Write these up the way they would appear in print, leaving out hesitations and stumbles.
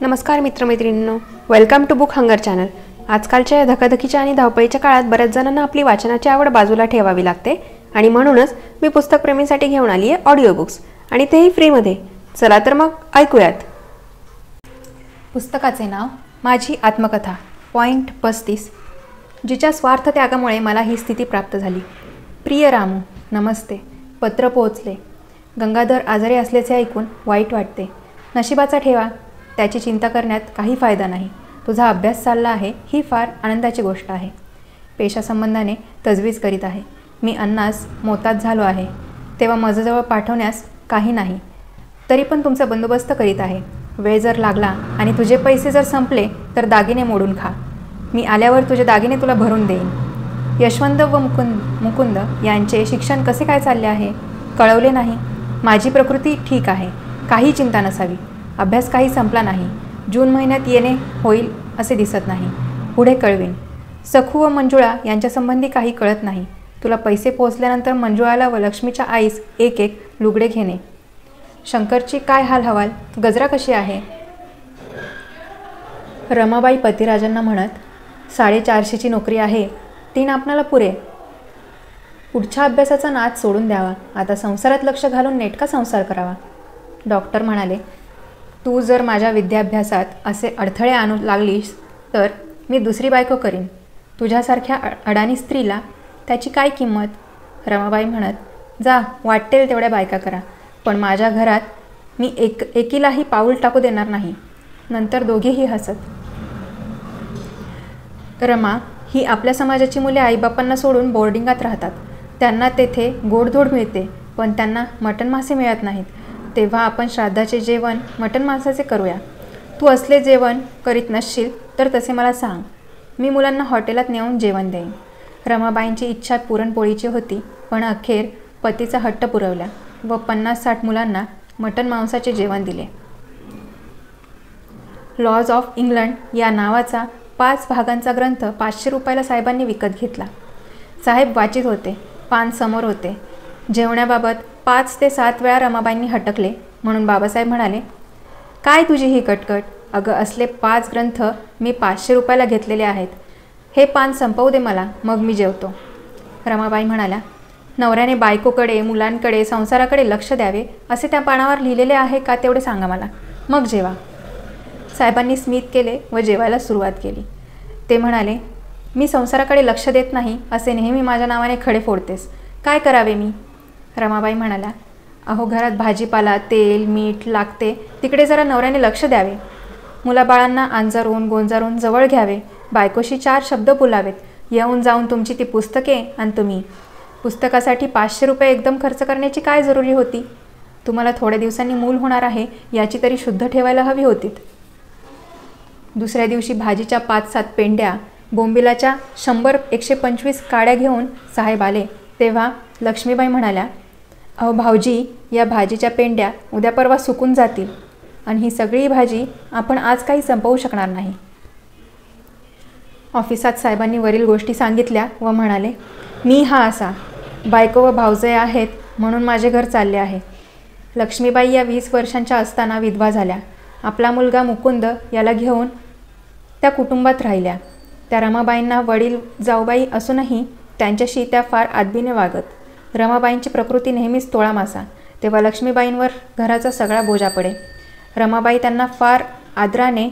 नमस्कार मित्रमैत्रिणींनो, welcome to book hunger channel. आजकालच्या धकाधकीच्या आणि धावपळीच्या काळात बऱ्याच जणांना आपली वाचनाची आवड बाजूला ठेवावी लागते आणि म्हणूनच मी पुस्तकप्रेमींसाठी घेऊन आली आहे ऑडिओ बुक्स, आणि तेही फ्रीमध्ये। चला तर मग ऐकूयात। पुस्तकाचे नाव माझी आत्मकथा, पॉइंट 35। जिच्या स्वार्थ त्यागामुळे मला ही स्थिती प्राप्त झाली। प्रिय रामू नमस्ते, पत्र पोहोचले। गंगाधर आजारी असल्याचे ऐकून वाईट वाटते। नशिबाचा ठेवा, त्याची चिंता करण्यात काही फायदा नाही। तुझा अभ्यास चालला आहे ही फार आनंदाची गोष्ट आहे। पेशासंबंधाने तजवीज करीत आहे। मी अन्नास मोताद झालो आहे तेव्हा माझ्याजवळ पाठवण्यास काही नाही, तरी पण तुमचा बंदोबस्त करीत आहे। वेळ जर लागला आणि तुझे पैसे जर संपले तर दागिने मोडून खा। मी आल्यावर तुझे दागिने तुला भरून देईन। यशवंत व मुकुंद यांचे शिक्षण कसे काय चालले आहे कळवले नाही। माझी प्रकृती ठीक आहे, काही चिंता नसावी। अभ्यास काही संपला नाही। जून महिन्यात येणे होईल असे दिसत नाही, पुढे कळवीन। सखू व मंजुळा यांच्यासंबंधी काही कळत नाही। तुला पैसे पोहोचल्यानंतर मंजुळाला व लक्ष्मीच्या आईस एक एक लुगडे घेणे। शंकरची काय हाल हवाल, गजरा कशी आहे? रमाबाई पतिराजांना म्हणत, 450ची नोकरी आहे, 3 आपणाला पुरे। पुढच्या अभ्यासाचा नाद सोडून द्यावा, आता संसारात लक्ष घालून नेटका संसार करावा। डॉक्टर म्हणाले, तू जर माझ्या विद्याभ्यासात असे अडथळे आणू लागलीस तर मी दुसरी बायको करीन। तुझ्यासारख्या अडाणी स्त्रीला त्याची काय किंमत? रमाबाई म्हणत, जा वाटेल तेवढ्या बायका करा, पण माझ्या घरात मी एकीलाही पाऊल टाकू देणार नाही। नंतर दोघेही हसत। रमा ही आपल्या समाजाची मुले आईबापांना सोडून बोर्डिंगात राहतात। त्यांना तेथे गोडधोड मिळते, पण त्यांना मटण मासे मिळत नाहीत। तेव्हा आपण श्राद्धाचे जेवण मटण मांसाचे करूया। तू असले जेवण करीत नसशील तर तसे मला सांग, मी मुलांना हॉटेलात नेऊन जेवण देईन। रमाबाईंची इच्छा पुरणपोळीची होती, पण अखेर पतीचा हट्ट पुरवला व 50-60 मुलांना मटण मांसाचे जेवण दिले। लॉज ऑफ इंग्लंड या नावाचा 5 भागांचा ग्रंथ 500 रुपयाला साहेबांनी विकत घेतला। साहेब वाचित होते, पान समोर होते। जेवणाबाबत 5 ते 7 वेळा रमाबाईंनी हटकले, म्हणून बाबासाहेब म्हणाले, काय तुझी ही कटकट? अगं असले 5 ग्रंथ मी 500 रुपयाला घेतलेले आहेत। हे पान संपवू दे मला, मग मी जेवतो। रमाबाई म्हणाल्या, नवऱ्याने बायकोकडे, मुलांकडे, संसाराकडे लक्ष द्यावे असे त्या पानावर लिहिलेले आहे का तेवढे सांगा मला, मग जेवा। साहेबांनी स्मित केले व जेवायला सुरुवात केली। ते म्हणाले, मी संसाराकडे लक्ष देत नाही असे नेहमी माझ्या नावाने खडे फोडतेस, काय करावे मी? रमाबाई म्हणाला, अहो घरात भाजीपाला, तेल, मीठ लागते, तिकडे जरा नवऱ्याने लक्ष द्यावे। मुलाबाळांना अंजारून गोंजारून जवळ घ्यावे, बायकोशी 4 शब्द बोलावेत। येऊन जाऊन तुमची ती पुस्तके आणि तुम्ही पुस्तकासाठी 500 रुपये एकदम खर्च करण्याची काय जरुरी होती? तुम्हाला थोड्या दिवसांनी मूल होणार आहे याची तरी शुद्ध ठेवायला हवी होतीत। दुसऱ्या दिवशी भाजीच्या 5-7 पेंड्या, बोंबिलाच्या 100-125 काड्या घेऊन साहेब आले। तेव्हा लक्ष्मीबाई म्हणाल्या, अहो भाऊजी, या भाजीच्या पेंड्या उद्या परवा सुकून जातील आणि ही सगळी भाजी आपण आज काही संपवू शकणार नाही। ऑफिसात साहेबांनी वरील गोष्टी सांगितल्या व म्हणाले, मी हा असा बायको व भाऊजे आहेत म्हणून माझे घर चालले आहे। लक्ष्मीबाई या 20 वर्षांच्या असताना विधवा झाल्या। आपला मुलगा मुकुंद याला घेऊन त्या कुटुंबात राहिल्या। त्या रमाबाईंना वडील जाऊबाई असूनही त्यांच्याशी त्या फार आदबीने वागत। रमाबाईंची प्रकृती नेहमीच तोळा मासा, तेव्हा लक्ष्मीबाईंवर घराचा सगळा बोजा पडे। रमाबाई त्यांना फार आदराने,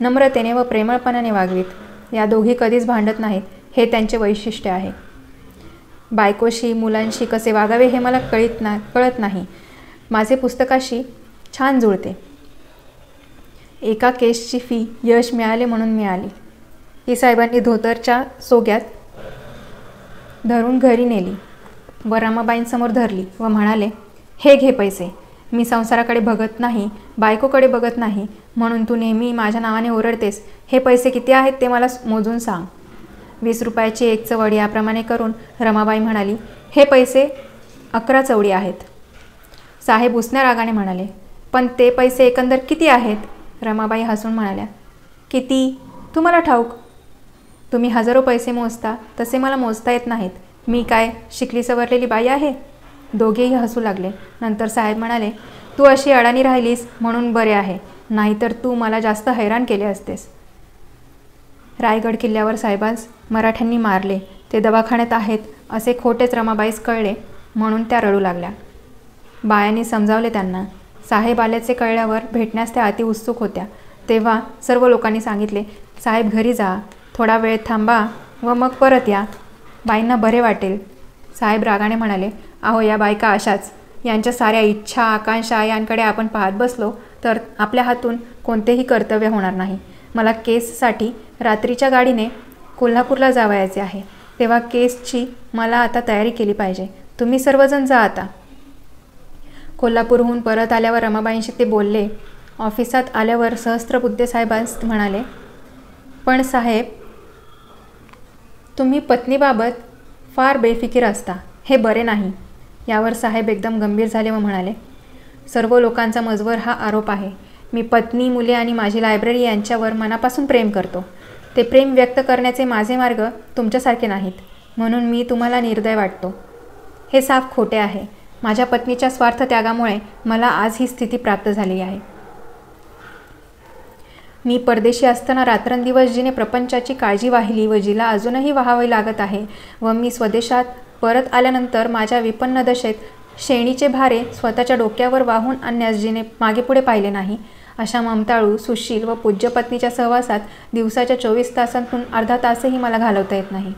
नम्रतेने व प्रेमळपणाने वागवीत। या दोघी कधीच भांडत नाहीत, हे त्यांचे वैशिष्ट्य आहे। बायकोशी, मुलांशी कसे वागावे हे मला कळत नाही, माझे पुस्तकाशी छान जुळते। एका केसची फी यश मिळाले म्हणून मिळाली, ती साहेबांनी धोतरच्या सोग्यात धरून घरी नेली व रमाबाईंसमोर धरली व म्हणाले, हे घे पैसे, मी संसाराकडे बघत नाही, बायकोकडे बघत नाही म्हणून तू नेहमी माझ्या नावाने ओरडतेस। हे पैसे किती आहेत ते मला मोजून सांग। 20 रुपयाची एक चवडी याप्रमाणे करून रमाबाई म्हणाली, हे पैसे 11 चवडी आहेत। साहेब उसण्या रागाने म्हणाले, पण ते पैसे एकंदर किती आहेत? रमाबाई हसून म्हणाल्या, किती तुम्हाला ठाऊक? तुम्ही हजारो पैसे मोजता तसे मला मोजता येत नाहीत, मी काय शिकली सवरलेली बाई आहे? दोघेही हसू लागले। नंतर साहेब म्हणाले, तू अशी अडाणी राहिलीस म्हणून बरे आहे, नाहीतर तू मला जास्त हैराण केले असतेस। रायगड किल्ल्यावर साहेबांस मराठ्यांनी मारले, ते दवाखान्यात आहेत असे खोटेच रमाबाईस कळले म्हणून त्या रडू लागल्या। बायांनी समजावले त्यांना। साहेब आल्याचे कळल्यावर भेटण्यास त्या अति उत्सुक होत्या। तेव्हा सर्व लोकांनी सांगितले, साहेब घरी जा, थोडा वेळ थांबा व मग परत या, बाईंना बरे वाटेल। साहेब रागाने म्हणाले, अहो या बायका अशाच, यांच्या साऱ्या इच्छा आकांक्षा यांकडे आपण पाहत बसलो तर आपल्या हातून कोणतेही कर्तव्य होणार नाही। मला केससाठी रात्रीच्या गाडीने कोल्हापूरला जावयाचे आहे, तेव्हा केसची मला आता तयारी केली पाहिजे, तुम्ही सर्वजण जा आता। कोल्हापूरहून परत आल्यावर रमाबाईंशी ते बोलले। ऑफिसात आल्यावर सहस्त्रबुद्धे साहेबांस म्हणाले, पण साहेब तुम्ही पत्नीबाबत फार बेफिकीर असता, हे बरे नाही। यावर साहेब एकदम गंभीर झाले व म्हणाले, सर्व लोकांचा मजवर हा आरोप आहे। मी पत्नी, मुले आणि माझी लायब्ररी यांच्यावर मनापासून प्रेम करतो। ते प्रेम व्यक्त करण्याचे माझे मार्ग तुमच्यासारखे नाहीत, म्हणून मी तुम्हाला निर्दय वाटतो, हे साफ खोटे आहे। माझ्या पत्नीच्या स्वार्थ त्यागामुळे मला आज ही स्थिती प्राप्त झाली आहे। मी परदेशी असताना रात्रंदिवस जिने प्रपंचाची काळजी वाहिली व जिला अजूनही वाहावी लागत आहे व मी स्वदेशात परत आल्यानंतर माझ्या विपन्न दशेत शेणीचे भारे स्वतःच्या डोक्यावर वाहून आणण्यास जिने मागेपुढे पाहिले नाही, अशा ममताळू सुशील व पूज्य पत्नीच्या सहवासात दिवसाच्या 24 तासांतून अर्धा तासही मला घालवता येत नाही।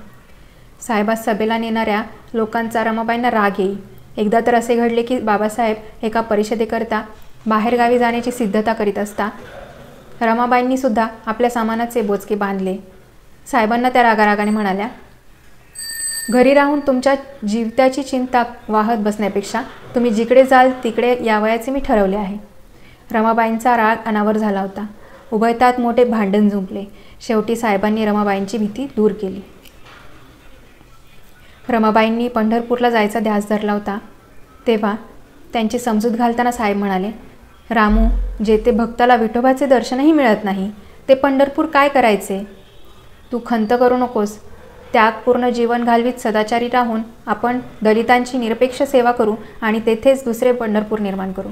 साहेबास सभेला नेणाऱ्या लोकांचा रमाबाईंना राग येई। एकदा तर असे घडले की बाबासाहेब एका परिषदेकरता बाहेरगावी जाण्याची सिद्धता करीत असता रमाबाईंनी सुद्धा आपल्या सामानाचे बोचके बांधले। साहेबांना त्या रागारागाने म्हणाल्या, घरी राहून तुमच्या जीविताची चिंता वाहत बसण्यापेक्षा तुम्ही जिकडे जाल तिकडे यावयाचे मी ठरवले आहे। रमाबाईंचा राग अनावर झाला होता। उभयतात मोठे भांडण जुंपले। शेवटी साहेबांनी रमाबाईंची भीती दूर केली। रमाबाईंनी पंढरपूरला जायचा ध्यास धरला होता, तेव्हा त्यांची समजूत घालताना साहेब म्हणाले, रामू, जेथे भक्ताला विठोबाचे दर्शनही मिळत नाही ते पंढरपूर काय करायचे? तू खंत करू नकोस, त्यागपूर्ण जीवन घालवीत सदाचारी राहून आपण दलितांची निरपेक्ष सेवा करू आणि तेथेच दुसरे पंढरपूर निर्माण करू।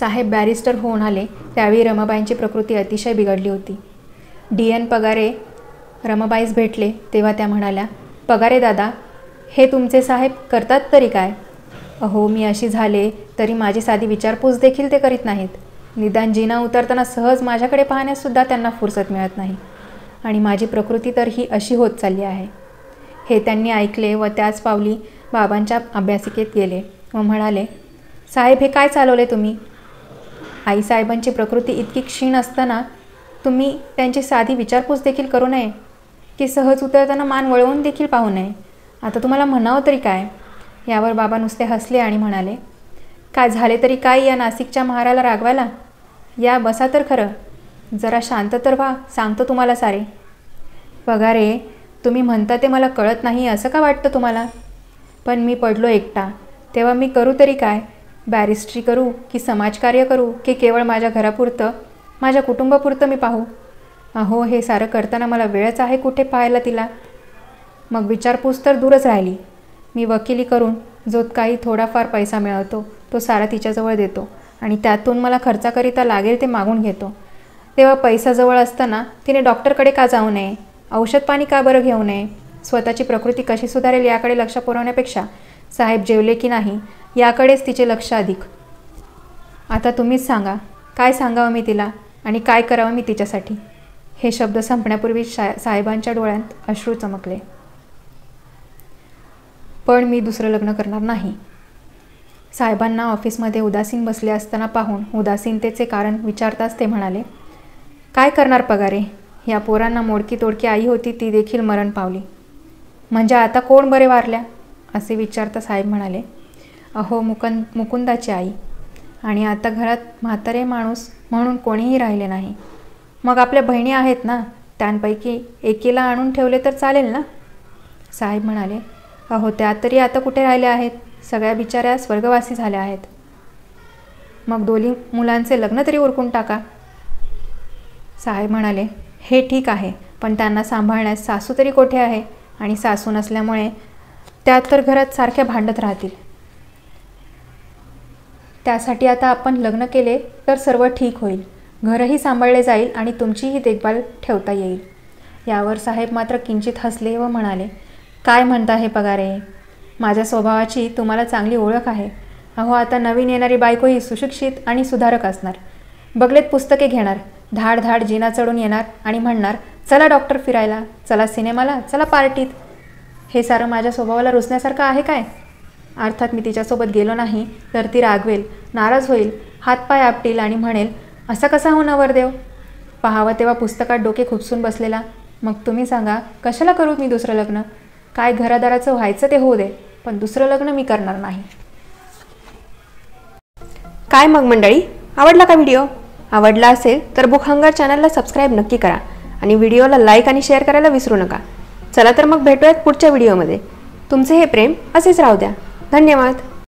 साहेब बॅरिस्टर होऊन आले त्यावेळी रमाबाईंची प्रकृती अतिशय बिघडली होती। DN पगारे रमाबाईस भेटले तेव्हा त्या म्हणाल्या, पगारे दादा, हे तुमचे साहेब करतात तरी काय? अहो, मी अशी झाले तरी माझी साधी विचारपूस देखील ते करीत नाहीत। निदान जिना उतरताना सहज माझ्याकडे पाहण्याससुद्धा त्यांना फुरसत मिळत नाही आणि माझी प्रकृती तर ही अशी होत चालली आहे। हे त्यांनी ऐकले व त्याच पावली बाबांच्या अभ्यासिकेत गेले व म्हणाले, साहेब हे काय चालवले तुम्ही? आईसाहेबांची प्रकृती इतकी क्षीण असताना तुम्ही त्यांची साधी विचारपूस देखील करू नये की सहज उतरताना मान वळवून देखील पाहू नये, आता तुम्हाला म्हणावं तरी काय? यावर बाबा नुसते हसले आणि म्हणाले, काय झाले तरी काय या नाशिकच्या महाराला रागवायला? या बसा तर खरं, जरा शांत तर व्हा, सांगतो तुम्हाला सारे। पगारे, तुम्ही म्हणता ते मला कळत नाही असं का वाटतं तुम्हाला? पण मी पडलो एकटा, तेव्हा मी करू तरी काय? बॅरिस्ट्री करू की समाजकार्य करू की केवळ माझ्या घरापुरतं, माझ्या कुटुंबापुरतं मी पाहू? अहो, हे सारं करताना मला वेळच आहे कुठे पाहायला तिला? मग विचारपूस तर दूरच राहिली, मी वकिली करून जो काही थोडाफार पैसा मिळवतो तो सारा तिच्याजवळ देतो आणि त्यातून मला खर्चाकरिता लागेल ते मागून घेतो। तेव्हा पैसा जवळ असताना तिने डॉक्टरकडे का जाऊ नये? औषध पाणी का बरं घेऊ नये? स्वतःची प्रकृती कशी सुधारेल याकडे लक्ष पुरवण्यापेक्षा साहेब जेवले की नाही याकडेच तिचे लक्ष अधिक। आता तुम्हीच सांगा, काय सांगावं मी तिला आणि काय करावं मी तिच्यासाठी? हे शब्द संपण्यापूर्वी साहेबांच्या डोळ्यांत अश्रू चमकले। पण मी दुसरं लग्न करणार नाही। साहेबांना ऑफिसमध्ये उदासीन बसले असताना पाहून उदासीनतेचे कारण विचारताच ते म्हणाले, काय करणार पगारे, या पोरांना मोडकी तोडकी आई होती ती देखील मरण पावली, म्हणजे आता कोण बरे वारल्या? असे विचारता साहेब म्हणाले, अहो मुकुंदाची आई, आणि आता घरात म्हातारे माणूस म्हणून कोणीही राहिले नाही। मग आपल्या बहिणी आहेत ना, त्यांपैकी एकीला आणून ठेवले तर चालेल ना? साहेब म्हणाले, अहो त्या तरी आता कुठे राहिल्या आहेत, सगळ्या बिचाऱ्या स्वर्गवासी झाल्या आहेत। मग दोन्ही मुलांचे लग्न तरी उरकून टाका। साहेब म्हणाले, हे ठीक आहे, पण त्यांना सांभाळण्यास सासू तरी कोठे आहे? आणि सासू नसल्यामुळे त्या तर घरात सारख्या भांडत राहतील। त्यासाठी आता आपण लग्न केले तर सर्व ठीक होईल, घरही सांभाळले जाईल आणि तुमचीही देखभाल ठेवता येईल। यावर साहेब मात्र किंचित हसले व म्हणाले, काय म्हणता हे पगारे, माझ्या स्वभावाची तुम्हाला चांगली ओळख आहे। अहो आता नवीन येणारी बायको ही सुशिक्षित आणि सुधारक असणार, बगलेत पुस्तके घेणार, धाड धाड जिना चढून येणार आणि म्हणणार चला डॉक्टर फिरायला, चला सिनेमाला, चला पार्टीत। हे सारं माझ्या स्वभावाला रुसण्यासारखं आहे काय? अर्थात मी तिच्यासोबत गेलो नाही तर ती रागवेल, नाराज होईल, हातपाय आपटेल आणि म्हणेल असा कसा हो नवरदेव। पाहावं तेव्हा पुस्तकात डोके खुपसून बसलेला। मग तुम्ही सांगा कशाला करू मी दुसरं लग्न? काय घरादाराचं व्हायचं ते होऊ दे, पण दुसरं लग्न मी करणार नाही। काय मग मंडळी, आवडला का व्हिडिओ? आवडला असेल तर बुक हंगर चॅनलला सबस्क्राइब नक्की करा आणि व्हिडिओला लाईक आणि शेअर करायला विसरू नका। चला तर मग भेटूयात पुढच्या व्हिडिओमध्ये। तुमचे हे प्रेम असेच राहू द्या। धन्यवाद।